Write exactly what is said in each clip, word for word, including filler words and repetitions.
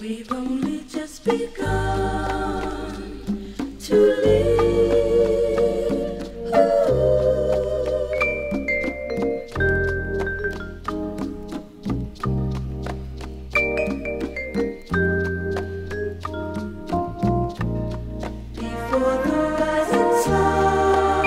We've only just begun to live. Ooh. Before the rising sun,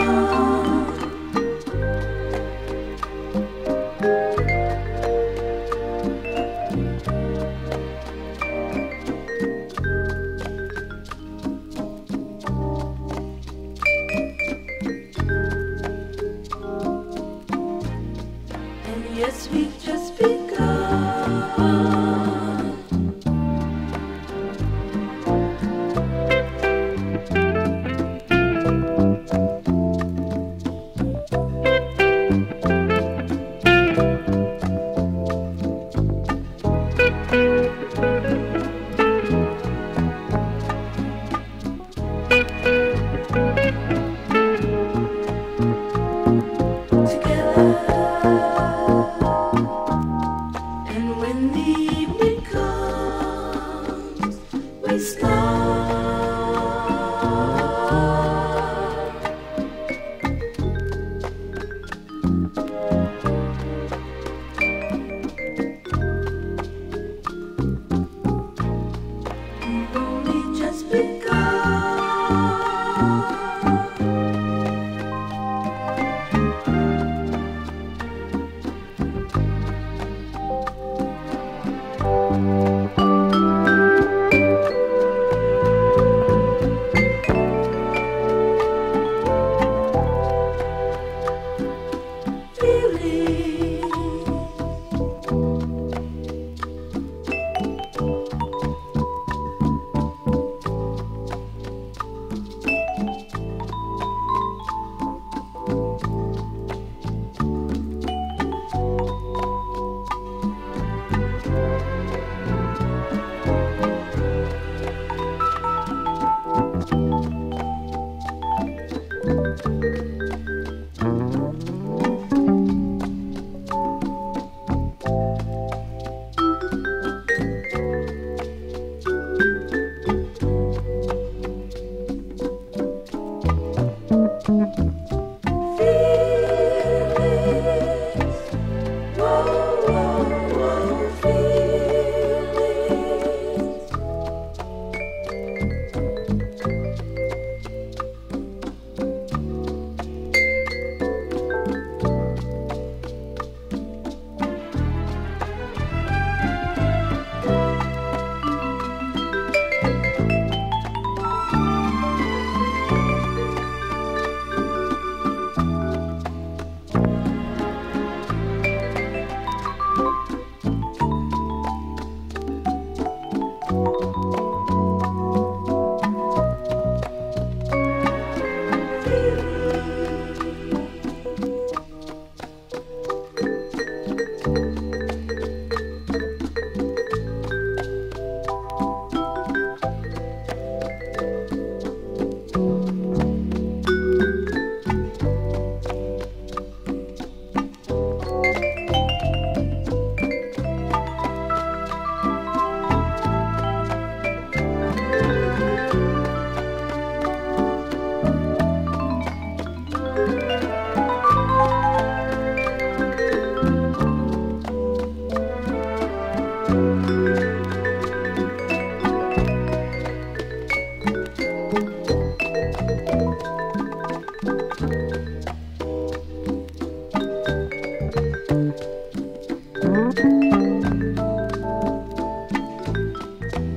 yes, we've just begun.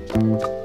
Thank you.